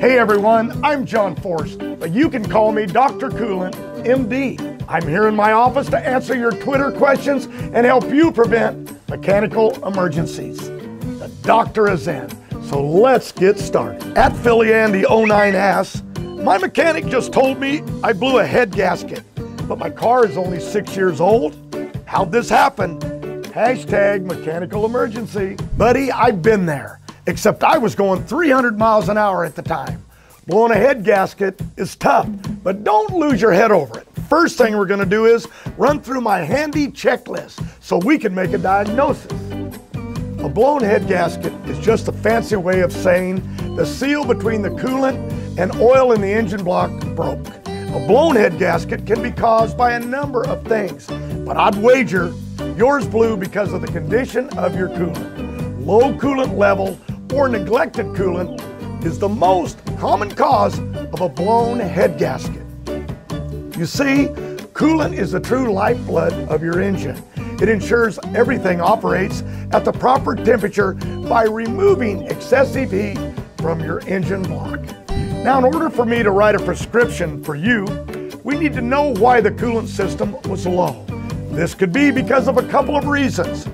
Hey everyone, I'm John Force, but you can call me Dr. Coolant, MD. I'm here in my office to answer your Twitter questions and help you prevent mechanical emergencies. The doctor is in, so let's get started. At PhillyAndy09 asks, my mechanic just told me I blew a head gasket, but my car is only 6 years old. How'd this happen? Hashtag mechanical emergency. Buddy, I've been there, except I was going 300 miles an hour at the time. Blowing a head gasket is tough, but don't lose your head over it. First thing we're gonna do is run through my handy checklist so we can make a diagnosis. A blown head gasket is just a fancy way of saying the seal between the coolant and oil in the engine block broke. A blown head gasket can be caused by a number of things, but I'd wager yours blew because of the condition of your coolant. Low coolant level or neglected coolant is the most common cause of a blown head gasket. You see, coolant is the true lifeblood of your engine. It ensures everything operates at the proper temperature by removing excessive heat from your engine block. Now, in order for me to write a prescription for you, we need to know why the coolant system was low. This could be because of a couple of reasons.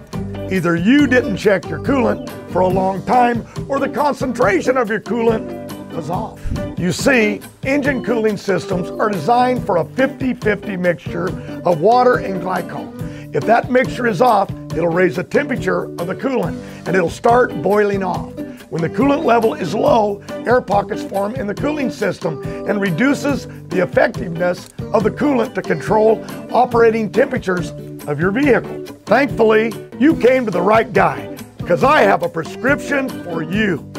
Either you didn't check your coolant for a long time, or the concentration of your coolant was off. You see, engine cooling systems are designed for a 50-50 mixture of water and glycol. If that mixture is off, it'll raise the temperature of the coolant and it'll start boiling off. When the coolant level is low, air pockets form in the cooling system and reduces the effectiveness of the coolant to control operating temperatures of your vehicle. Thankfully, you came to the right guy because I have a prescription for you.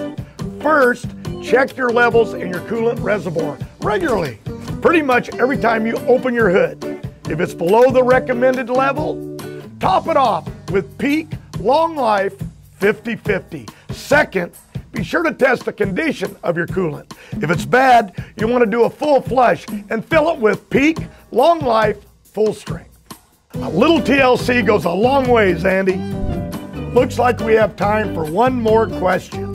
First, check your levels in your coolant reservoir regularly, pretty much every time you open your hood. If it's below the recommended level, top it off with Peak Long Life 50-50. Second, be sure to test the condition of your coolant. If it's bad, you want to do a full flush and fill it with Peak Long Life Full Strength. A little TLC goes a long ways, Andy. Looks like we have time for one more question.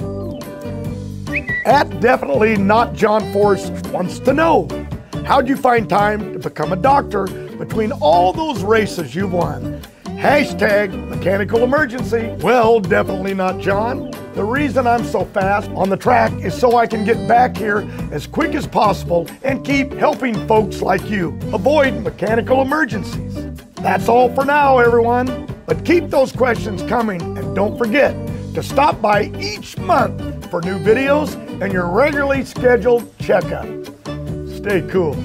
At Definitely Not John Force wants to know, how'd you find time to become a doctor between all those races you won? Hashtag mechanical emergency. Well, Definitely Not John. The reason I'm so fast on the track is so I can get back here as quick as possible and keep helping folks like you avoid mechanical emergencies. That's all for now, everyone. But keep those questions coming and don't forget to stop by each month for new videos and your regularly scheduled checkup. Stay cool.